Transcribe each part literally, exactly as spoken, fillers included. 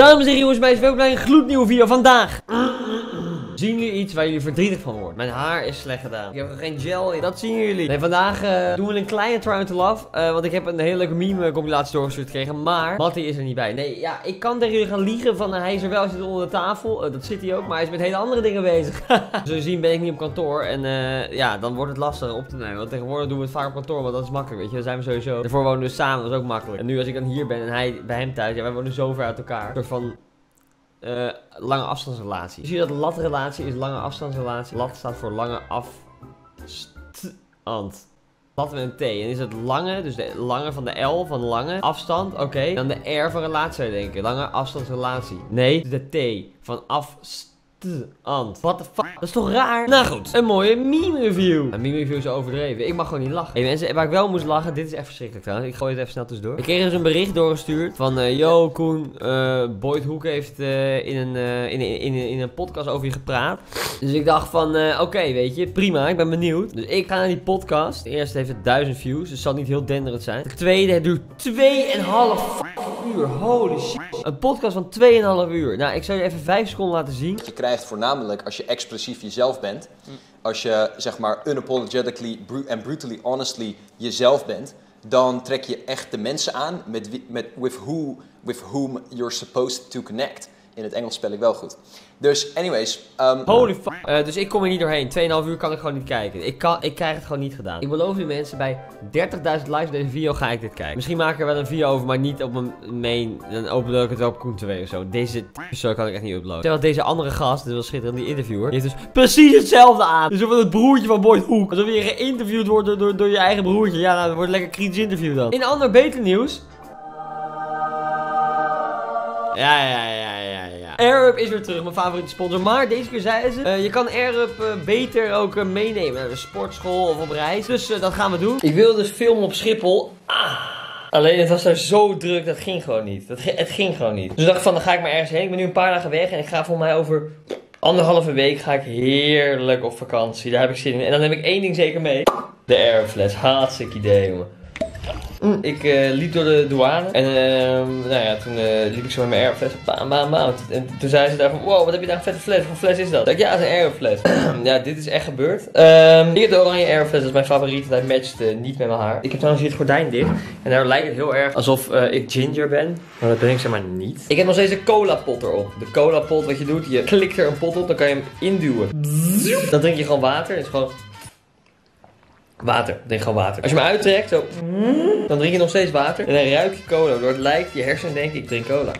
Dames en heren, jongens, meisjes, welkom bij een gloednieuwe video vandaag. Zien jullie iets waar jullie verdrietig van worden? Mijn haar is slecht gedaan. Ik heb er geen gel in. Dat zien jullie. Nee, vandaag uh, doen we een kleine try-on to love. Uh, want ik heb een hele leuke meme compilatie doorgestuurd gekregen. Maar Matty is er niet bij. Nee, ja, ik kan tegen jullie gaan liegen van uh, hij is er wel, hij zit onder de tafel. Uh, dat zit hij ook, maar hij is met hele andere dingen bezig. Zo zien ben ik niet op kantoor. En uh, ja, dan wordt het lastig op te nemen. Want tegenwoordig doen we het vaak op kantoor, want dat is makkelijk, weet je. Dan zijn we sowieso. Daarvoor wonen we samen, dat is ook makkelijk. En nu als ik dan hier ben en hij bij hem thuis, ja, wij wonen zo ver uit elkaar. Een soort van... Uh, lange afstandsrelatie. Zie je dat latrelatie is lange afstandsrelatie? Lat staat voor lange afstand. Lat met een T. En is het lange, dus de lange van de L van lange afstand. Oké. Okay. Dan de R van relatie zou je denken. Lange afstandsrelatie. Nee, de T van afstand. What the fuck? Dat is toch raar? Nou goed, een mooie meme review. Een meme review is overdreven. Ik mag gewoon niet lachen. Hey mensen, waar ik wel moest lachen, dit is echt verschrikkelijk trouwens. Ik gooi het even snel tussendoor. Ik kreeg dus een bericht doorgestuurd van, uh, yo Koen, uh, Boyd Hoek heeft uh, in, een, uh, in, in, in, in een podcast over je gepraat. Dus ik dacht van, uh, oké, okay, weet je, prima, ik ben benieuwd. Dus ik ga naar die podcast. Eerst heeft het duizend views, dus het zal niet heel denderend zijn. De tweede, het duurt tweeënhalf uur, holy shit. Een podcast van tweeënhalf uur. Nou, ik zou je even vijf seconden laten zien. Je krijgt voornamelijk als je expressief jezelf bent. Als je, zeg maar, unapologetically and brutally honestly jezelf bent. Dan trek je echt de mensen aan met, wie, met with, who, with whom you're supposed to connect. In het Engels spel ik wel goed. Dus, anyways. Um... Holy fuck. Uh, dus ik kom er niet doorheen. tweeënhalf uur kan ik gewoon niet kijken. Ik, kan, ik krijg het gewoon niet gedaan. Ik beloof je mensen, bij dertigduizend likes op deze video ga ik dit kijken. Misschien maak ik er wel een video over, maar niet op mijn main. Dan upload ik het wel op Koen twee of zo. Deze persoon kan ik echt niet uploaden. Terwijl deze andere gast, dit was schitterend, die interviewer, die heeft dus precies hetzelfde aan. Dus over het broertje van Boyd Hoek. Alsof je geïnterviewd wordt door, door, door je eigen broertje. Ja, nou, dat wordt een lekker kritisch interview dan. In ander beter nieuws. Ja, ja, ja, ja, ja. Air Up is weer terug, mijn favoriete sponsor. Maar deze keer zeiden ze, uh, je kan Air Up uh, beter ook uh, meenemen naar de sportschool of op reis. Dus uh, dat gaan we doen. Ik wilde dus filmen op Schiphol. Ah. Alleen het was daar zo druk, dat ging gewoon niet. Dat, het ging gewoon niet. Dus ik dacht van, dan ga ik maar ergens heen. Ik ben nu een paar dagen weg en ik ga volgens mij over anderhalve week ga ik heerlijk op vakantie. Daar heb ik zin in. En dan heb ik één ding zeker mee. De Air Up fles. Hartstikke idee, jongen. Mm, ik uh, liep door de douane en uh, nou ja, toen uh, liep ik zo met mijn airfles. Bam, bam, bam. En toen zei ze daar van, wow, wat heb je daar een vette fles? Wat fles is dat? Dacht ik, ja, het is een airfles. Ja, dit is echt gebeurd. Um, ik heb de oranje airfles, dat is mijn favoriet. Hij matcht uh, niet met mijn haar. Ik heb trouwens hier het gordijn dicht. En daar lijkt het heel erg alsof uh, ik ginger ben. Maar dat ben ik zeg maar niet. Ik heb nog steeds een cola pot erop. De cola pot, wat je doet, je klikt er een pot op, dan kan je hem induwen. Dan drink je gewoon water. Het is gewoon... Water, drink gewoon water. Als je hem uittrekt, zo, dan drink je nog steeds water. En dan ruik je cola. Door het lijk, je hersenen denken, ik drink cola.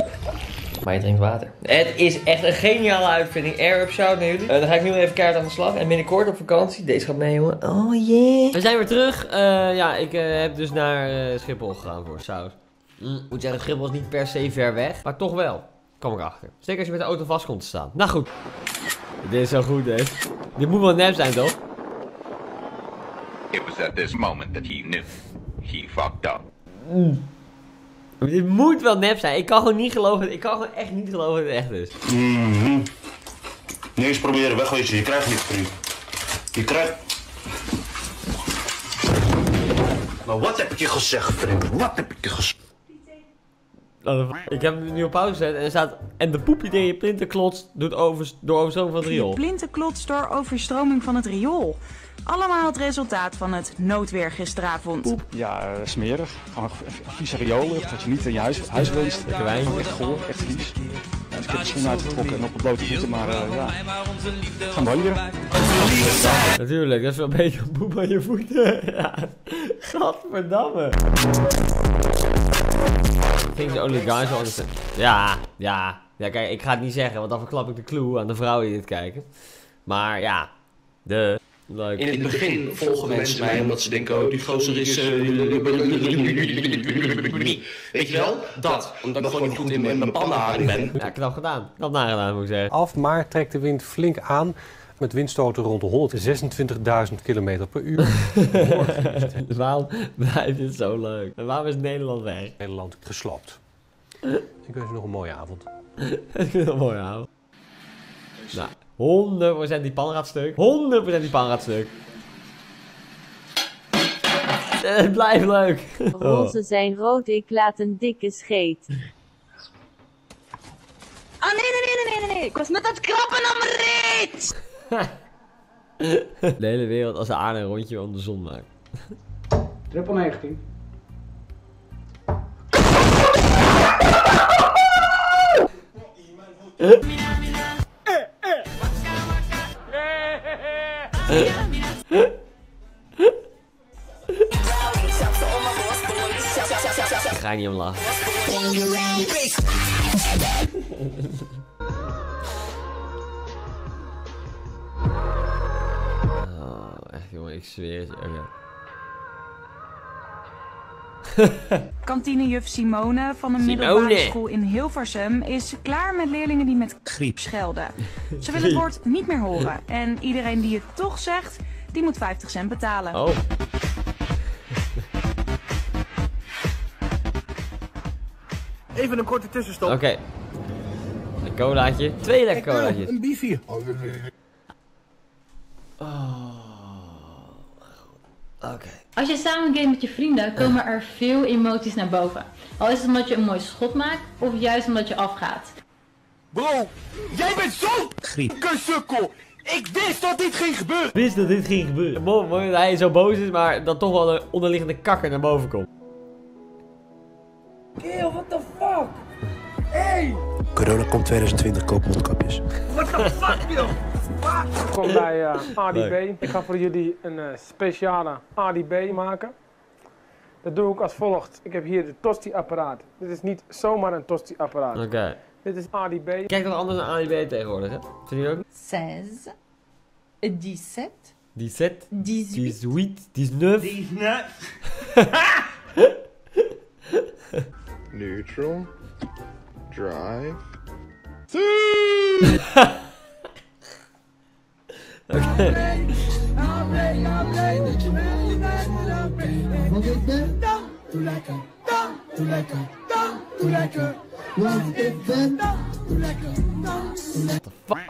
Maar je drinkt water. Het is echt een geniale uitvinding. Air Up, shout naar jullie. Uh, dan ga ik nu even keihard aan de slag. En binnenkort op vakantie. Deze gaat mee, jongen. Oh yeah. We zijn weer terug. Uh, ja, ik uh, heb dus naar uh, Schiphol gegaan voor saus. Mm, moet zeggen, Schiphol is niet per se ver weg. Maar toch wel. Kom ik achter. Zeker als je met de auto vast komt te staan. Nou goed. Dit is zo goed, hè. Dit moet wel nep zijn, toch? It was at this moment that he knew he fucked up. Mm. Dit moet wel nep zijn. Ik kan gewoon niet geloven. Ik kan gewoon echt niet geloven dat het echt is. Mm-hmm. Niks proberen wegwezen. Je krijgt niks, vriend. Je krijgt. Maar wat heb ik je gezegd, vriend? Wat heb ik je gezegd? Oh, ik heb hem nu op pauze gezet en er staat. En de poepje tegen je plinten klotst door overstroming van het riool. De plinten klotst door overstroming van het riool. Allemaal het resultaat van het noodweer gisteravond. Poep. Ja, uh, smerig. Gewoon een vieze rioollucht. Dat je niet in je huis, huis wenst. Lekker wijn. Echt goor, echt vies. Ja, dus ik heb de schoenen uitgetrokken en op een blote voeten, maar uh, ja. Gaan boieren. Natuurlijk, dat is wel een beetje poep aan je voeten. Ja. Godverdamme. Things only guys understand. Ja, ja. Ja, kijk, ik ga het niet zeggen, want dan verklap ik de clue aan de vrouwen die dit kijken. Maar ja, de... Like. In het begin volgen mensen mij omdat ze denken, oh die gozer is... Weet je wel? Dat. Omdat ik gewoon niet goed in mijn pannenharing ben. Ja, knap gedaan. Knap nagedaan, moet ik zeggen. Af maart trekt de wind flink aan. Met windstoten rond de honderd zesentwintigduizend kilometer per uur. Dus waarom blijft dit zo leuk? En waarom is Nederland weg? Nederland gesloopt. Ik wens je nog een mooie avond. Ik wens nog een mooie avond. Nou. honderd procent die pan gaat stuk. honderd procent die pan gaat stuk. Het blijft leuk. Rozen zijn rood, ik laat een dikke scheet. Ah, nee, nee, nee, nee, nee, nee. Ik was net aan het krappen aan mijn reet. De hele wereld als aan een rondje om de zon maakt. Triple negentien. Ik ga niet om lachen. Oh, echt jongen, ik zweer het. Kantinejuf Simone van een middelbare school in Hilversum is klaar met leerlingen die met griep schelden. Ze willen het woord niet meer horen en iedereen die het toch zegt, die moet vijftig cent betalen. Oh. Even een korte tussenstop. Oké. Okay. Een colaatje. Twee lekker colaatjes. Een biefje. Oh. Oké. Okay. Als je samen gamet met je vrienden, komen er veel emoties naar boven. Al is het omdat je een mooi schot maakt, of juist omdat je afgaat. Bro, jij bent zo'n kussukkel! Ik wist dat dit ging gebeuren! Ik wist dat dit ging gebeuren. Mooi, mooi dat hij zo boos is, maar dat toch wel de onderliggende kakker naar boven komt. Kill, what the fuck? Hey! Corona komt twintig twintig, koop mondkapjes. What the fuck, joh? Ik kom bij uh, A D B. Leuk. Ik ga voor jullie een uh, speciale A D B maken. Dat doe ik als volgt. Ik heb hier de Tosti-apparaat. Dit is niet zomaar een Tosti-apparaat. Oké. Okay. Dit is A D B. Kijk dat anders een A D B tegenwoordig, hè? Vind je ook? zestien, zeventien, achttien, negentien, negentien. Neutral. Drive. Okay. Wat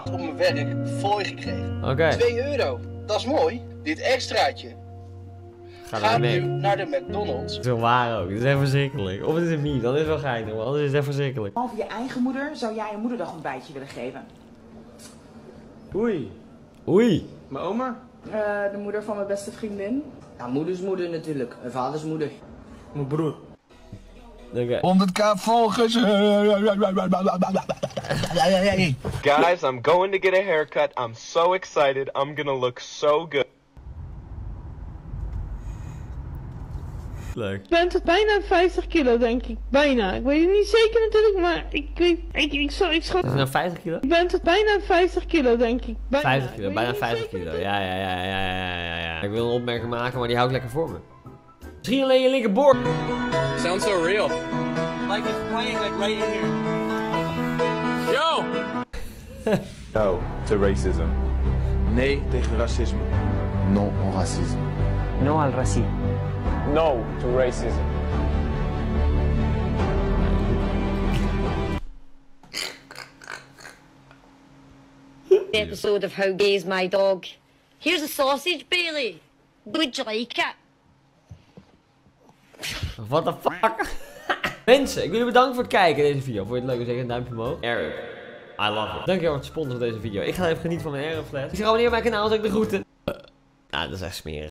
om mijn werk fooi gekregen. Okay. twee euro, dat is mooi. Dit extraatje gaat ga nu naar de McDonald's. Dat is wel waar ook, dat is echt verschrikkelijk. Of het is het niet, dat is wel geinig, maar anders is het echt verschrikkelijk. Behalve je eigen moeder, zou jij je moederdag een bijtje willen geven? Oei. Oei. Mijn oma? Uh, de moeder van mijn beste vriendin. Ja, moeders moeder natuurlijk. Mijn vaders moeder. Mijn broer. Okay. honderdduizend volgers. Guys, I'm going to get a haircut. I'm so excited. I'm gonna look so good. Leuk. Ik ben tot bijna vijftig kilo, denk ik. Bijna. Ik weet het niet zeker natuurlijk, maar ik weet... Ik, ik, ik, ik schat... Is het nou vijftig kilo? Ik ben tot bijna vijftig kilo, denk ik. Bijna. vijftig kilo, ik bijna vijftig kilo. Ja, ja, ja, ja, ja, ja, ja. Ik wil een opmerking maken, maar die hou ik lekker voor me. Misschien alleen je linkerboord. Sounds so real. Like it's playing like right in here. Yo! No to racism. Nee tegen racisme. No on racisme. No al racisme. No to racism. The episode of How Gay Is My Dog. Here's a sausage, Bailey. Would you like it? What the fuck? Mensen, ik wil jullie bedanken voor het kijken in deze video. Vond je het leuk? Zeg een duimpje omhoog. Air Up. I love it. Dankjewel voor het sponsoren van deze video. Ik ga even genieten van mijn Air Up fles. Ik zeg abonneer op mijn kanaal, zeg de groeten. Uh, nou, dat is echt smerig.